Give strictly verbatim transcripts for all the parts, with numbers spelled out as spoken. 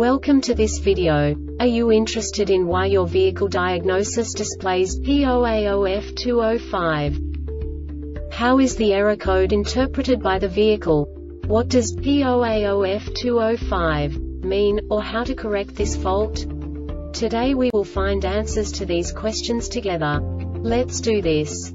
Welcome to this video. Are you interested in why your vehicle diagnosis displays P zero A zero F two zero five? How is the error code interpreted by the vehicle? What does P zero A zero F two zero five mean, or how to correct this fault? Today we will find answers to these questions together. Let's do this.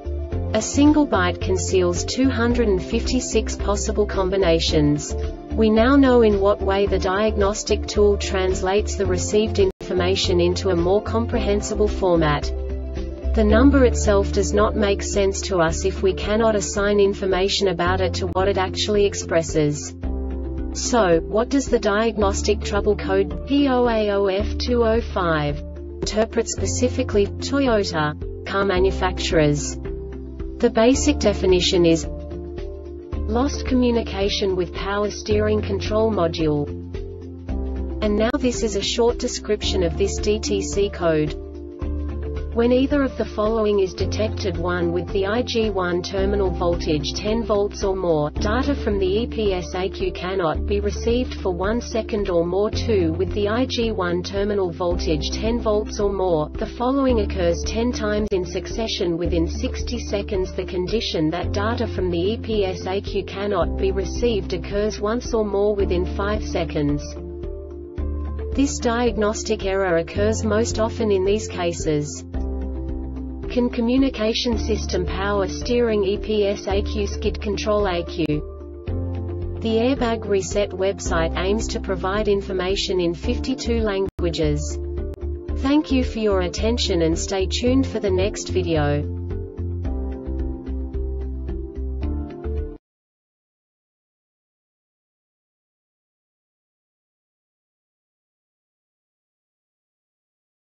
A single byte conceals two hundred fifty-six possible combinations. We now know in what way the diagnostic tool translates the received information into a more comprehensible format. The number itself does not make sense to us if we cannot assign information about it to what it actually expresses. So, what does the diagnostic trouble code P zero A zero F two zero five interpret specifically for Toyota car manufacturers? The basic definition is lost communication with power steering control module. And now this is a short description of this D T C code. When either of the following is detected: one with the I G one terminal voltage ten volts or more, data from the E P S E C U cannot be received for one second or more. Two with the I G one terminal voltage ten volts or more, the following occurs ten times in succession within sixty seconds. The condition that data from the E P S E C U cannot be received occurs once or more within five seconds. This diagnostic error occurs most often in these cases. C A N communication system power steering E P S E C U skid control E C U. The Airbag Reset website aims to provide information in fifty-two languages. Thank you for your attention and stay tuned for the next video.